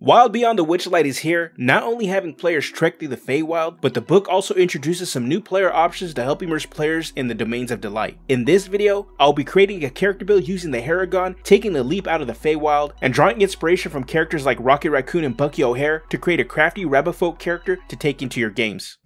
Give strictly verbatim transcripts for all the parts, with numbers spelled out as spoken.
Wild Beyond the Witchlight is here, not only having players trek through the Feywild, but the book also introduces some new player options to help immerse players in the Domains of Delight. In this video, I'll be creating a character build using the Harengon, taking the leap out of the Feywild, and drawing inspiration from characters like Rocket Raccoon and Bucky O'Hare to create a crafty rabbitfolk character to take into your games.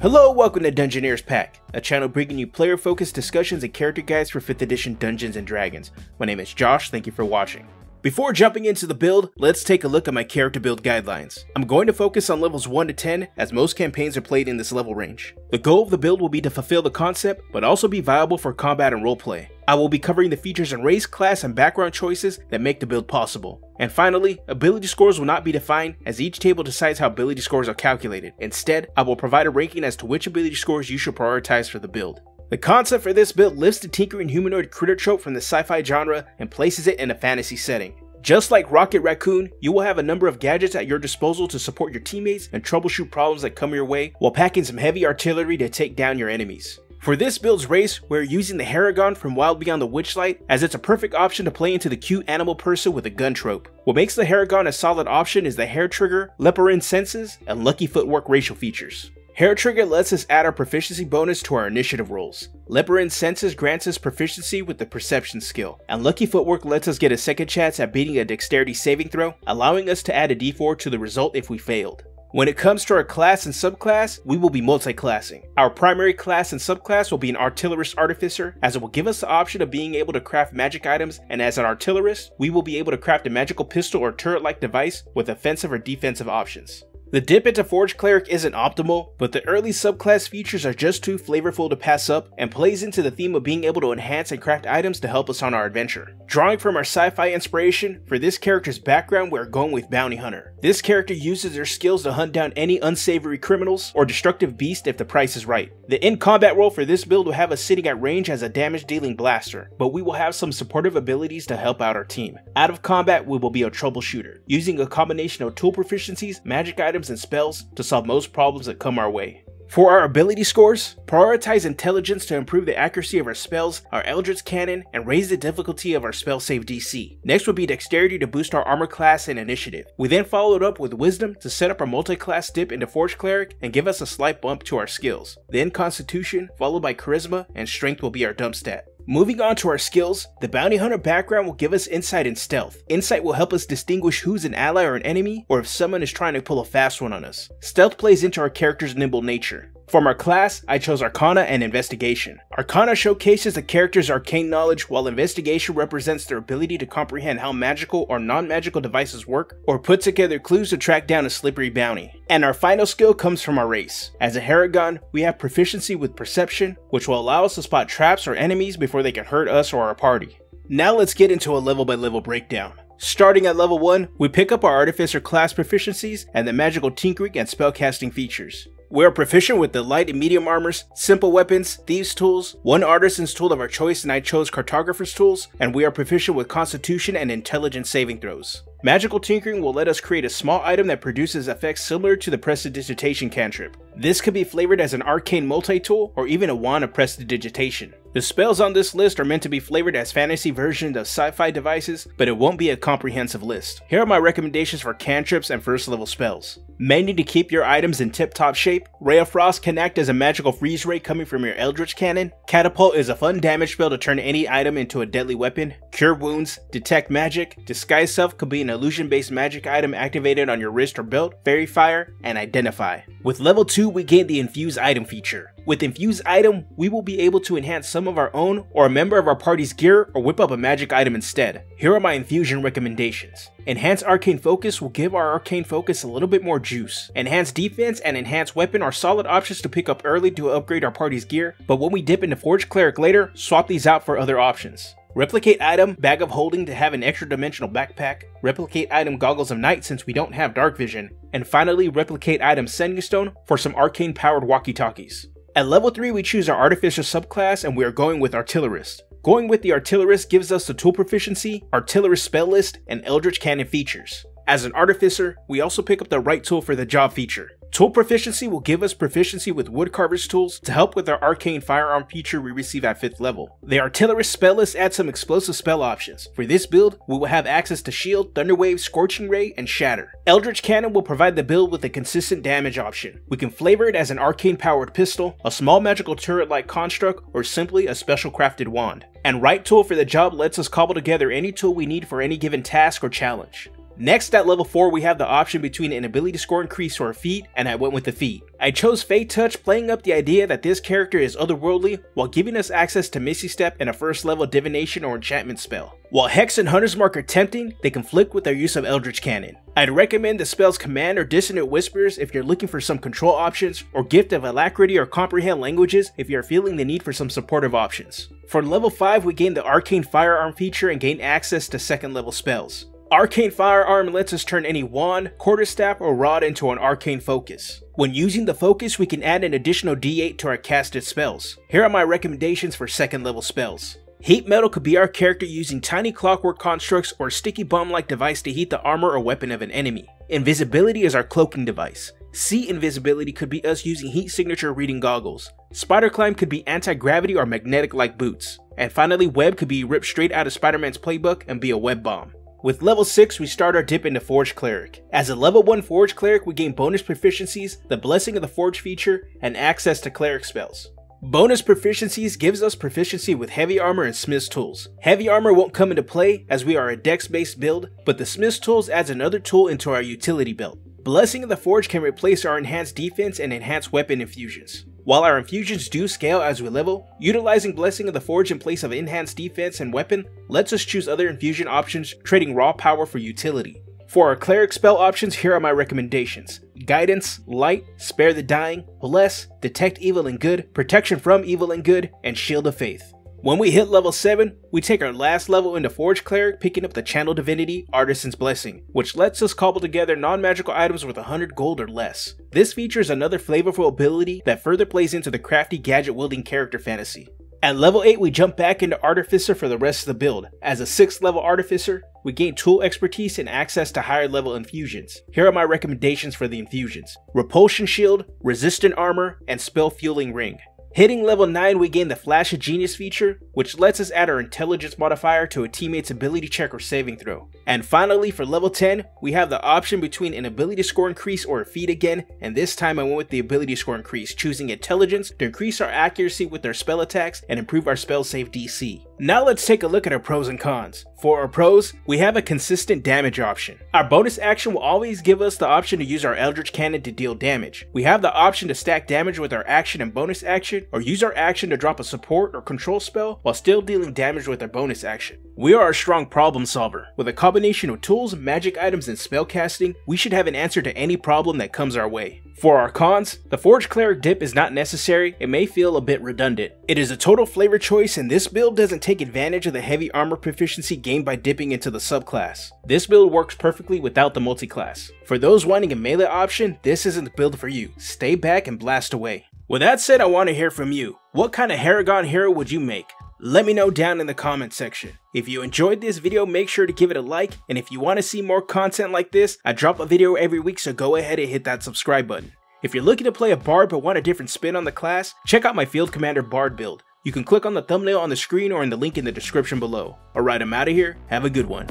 Hello, welcome to Dungeoneer's Pack, a channel bringing you player-focused discussions and character guides for fifth edition Dungeons and Dragons. My name is Josh, thank you for watching. Before jumping into the build, let's take a look at my character build guidelines. I'm going to focus on levels one to ten, as most campaigns are played in this level range. The goal of the build will be to fulfill the concept, but also be viable for combat and roleplay. I will be covering the features in race, class, and background choices that make the build possible. And finally, ability scores will not be defined, as each table decides how ability scores are calculated. Instead, I will provide a ranking as to which ability scores you should prioritize for the build. The concept for this build lifts the tinkering humanoid critter trope from the sci-fi genre and places it in a fantasy setting. Just like Rocket Raccoon, you will have a number of gadgets at your disposal to support your teammates and troubleshoot problems that come your way, while packing some heavy artillery to take down your enemies. For this build's race, we're using the Harengon from Wild Beyond the Witchlight, as it's a perfect option to play into the cute animal person with a gun trope. What makes the Harengon a solid option is the Hair Trigger, Leperin's Senses, and Lucky Footwork racial features. Hair Trigger lets us add our proficiency bonus to our initiative rolls. Leperin's Senses grants us proficiency with the perception skill, and Lucky Footwork lets us get a second chance at beating a dexterity saving throw, allowing us to add a d four to the result if we failed. When it comes to our class and subclass, we will be multi-classing. Our primary class and subclass will be an Artillerist Artificer, as it will give us the option of being able to craft magic items, and as an artillerist, we will be able to craft a magical pistol or turret-like device with offensive or defensive options. The dip into Forge Cleric isn't optimal, but the early subclass features are just too flavorful to pass up, and plays into the theme of being able to enhance and craft items to help us on our adventure. Drawing from our sci-fi inspiration, for this character's background we are going with Bounty Hunter. This character uses their skills to hunt down any unsavory criminals or destructive beast if the price is right. The in-combat role for this build will have us sitting at range as a damage-dealing blaster, but we will have some supportive abilities to help out our team. Out of combat, we will be a troubleshooter, using a combination of tool proficiencies, magic items, and spells to solve most problems that come our way. For our ability scores, prioritize intelligence to improve the accuracy of our spells, our Eldritch Cannon, and raise the difficulty of our spell save D C. Next would be dexterity to boost our armor class and initiative. We then followed up with wisdom to set up our multi-class dip into Forge Cleric and give us a slight bump to our skills. Then constitution, followed by charisma, and strength will be our dump stat. Moving on to our skills, the Bounty Hunter background will give us insight and stealth. Insight will help us distinguish who's an ally or an enemy, or if someone is trying to pull a fast one on us. Stealth plays into our character's nimble nature. From our class, I chose Arcana and Investigation. Arcana showcases the character's arcane knowledge, while Investigation represents their ability to comprehend how magical or non-magical devices work, or put together clues to track down a slippery bounty. And our final skill comes from our race. As a Harengon, we have proficiency with Perception, which will allow us to spot traps or enemies before they can hurt us or our party. Now let's get into a level by level breakdown. Starting at level one, we pick up our Artificer class proficiencies and the magical tinkering and spellcasting features. We are proficient with the light and medium armors, simple weapons, thieves tools, one artisan's tool of our choice, and I chose cartographer's tools, and we are proficient with constitution and intelligence saving throws. Magical tinkering will let us create a small item that produces effects similar to the Prestidigitation cantrip. This could be flavored as an arcane multi-tool or even a wand of Prestidigitation. The spells on this list are meant to be flavored as fantasy versions of sci-fi devices, but it won't be a comprehensive list. Here are my recommendations for cantrips and first level spells. Mainly to keep your items in tip-top shape, Ray of Frost can act as a magical freeze ray coming from your Eldritch Cannon. Catapult is a fun damage spell to turn any item into a deadly weapon. Cure Wounds, Detect Magic, Disguise Self could be an illusion-based magic item activated on your wrist or belt, Fairy Fire, and Identify. With level two, we gain the Infuse Item feature. With Infuse Item, we will be able to enhance some of our own or a member of our party's gear, or whip up a magic item instead. Here are my infusion recommendations. Enhance Arcane Focus will give our Arcane Focus a little bit more juice. Enhance Defense and Enhance Weapon are solid options to pick up early to upgrade our party's gear, but when we dip into Forge Cleric later, swap these out for other options. Replicate Item, Bag of Holding to have an extra dimensional backpack. Replicate Item, Goggles of Night, since we don't have dark vision. And finally, Replicate Item, Sending Stone, for some arcane powered walkie-talkies. At level three, we choose our Artificer subclass, and we are going with Artillerist. Going with the Artillerist gives us the tool proficiency, Artillerist spell list, and Eldritch Cannon features. As an Artificer, we also pick up the Right Tool for the Job feature. Tool proficiency will give us proficiency with woodcarver's tools to help with our arcane firearm feature we receive at fifth level. The artillerist spell list adds some explosive spell options. For this build, we will have access to shield, thunderwave, scorching ray, and shatter. Eldritch Cannon will provide the build with a consistent damage option. We can flavor it as an arcane powered pistol, a small magical turret like construct, or simply a special crafted wand. And Right Tool for the Job lets us cobble together any tool we need for any given task or challenge. Next, at level four, we have the option between an ability score increase or a feat, and I went with the feat. I chose Fey Touch, playing up the idea that this character is otherworldly while giving us access to Misty Step and a first level divination or enchantment spell. While Hex and Hunter's Mark are tempting, they conflict with their use of Eldritch Cannon. I'd recommend the spell's Command or Dissonant Whispers if you're looking for some control options, or Gift of Alacrity or Comprehend Languages if you're feeling the need for some supportive options. For level five, we gain the Arcane Firearm feature and gain access to second level spells. Arcane Firearm lets us turn any wand, quarterstaff, or rod into an arcane focus. When using the focus, we can add an additional d eight to our casted spells. Here are my recommendations for second level spells. Heat Metal could be our character using tiny clockwork constructs or a sticky bomb-like device to heat the armor or weapon of an enemy. Invisibility is our cloaking device. Sea Invisibility could be us using heat signature reading goggles. Spider Climb could be anti-gravity or magnetic-like boots. And finally, Web could be ripped straight out of Spider-Man's playbook and be a web bomb. With level six, we start our dip into Forge Cleric. As a level one Forge Cleric, we gain bonus proficiencies, the Blessing of the Forge feature, and access to cleric spells. Bonus proficiencies gives us proficiency with heavy armor and smith's tools. Heavy armor won't come into play as we are a dex-based build, but the smith's tools adds another tool into our utility belt. Blessing of the Forge can replace our enhanced defense and enhanced weapon infusions. While our infusions do scale as we level, utilizing Blessing of the Forge in place of enhanced defense and weapon lets us choose other infusion options, trading raw power for utility. For our cleric spell options, here are my recommendations. Guidance, Light, Spare the Dying, Bless, Detect Evil and Good, Protection from Evil and Good, and Shield of Faith. When we hit level seven, we take our last level into Forge Cleric, picking up the Channel Divinity Artisan's Blessing, which lets us cobble together non-magical items worth one hundred gold or less. This feature is another flavorful ability that further plays into the crafty gadget-wielding character fantasy. At level eight, we jump back into Artificer for the rest of the build. As a sixth level Artificer, we gain tool expertise and access to higher level infusions. Here are my recommendations for the infusions. Repulsion Shield, Resistant Armor, and Spell Fueling Ring. Hitting level nine, we gain the Flash of Genius feature, which lets us add our intelligence modifier to a teammate's ability check or saving throw. And finally, for level ten, we have the option between an ability score increase or a feat again, and this time I went with the ability score increase, choosing intelligence to increase our accuracy with our spell attacks and improve our spell save D C. Now let's take a look at our pros and cons. For our pros, we have a consistent damage option. Our bonus action will always give us the option to use our Eldritch Cannon to deal damage. We have the option to stack damage with our action and bonus action, or use our action to drop a support or control spell while still dealing damage with our bonus action. We are a strong problem solver. With a combination of tools, magic items, and spellcasting, we should have an answer to any problem that comes our way. For our cons, the Forge Cleric dip is not necessary. It may feel a bit redundant. It is a total flavor choice, and this build doesn't take advantage of the heavy armor proficiency gained by dipping into the subclass. This build works perfectly without the multiclass. For those wanting a melee option, this isn't the build for you. Stay back and blast away. With that said, I want to hear from you. What kind of Harengon hero would you make? Let me know down in the comment section. If you enjoyed this video, make sure to give it a like, and if you want to see more content like this, I drop a video every week, so go ahead and hit that subscribe button. If you're looking to play a bard but want a different spin on the class, check out my Field Commander Bard build. You can click on the thumbnail on the screen or in the link in the description below. Alright, I'm out of here. Have a good one.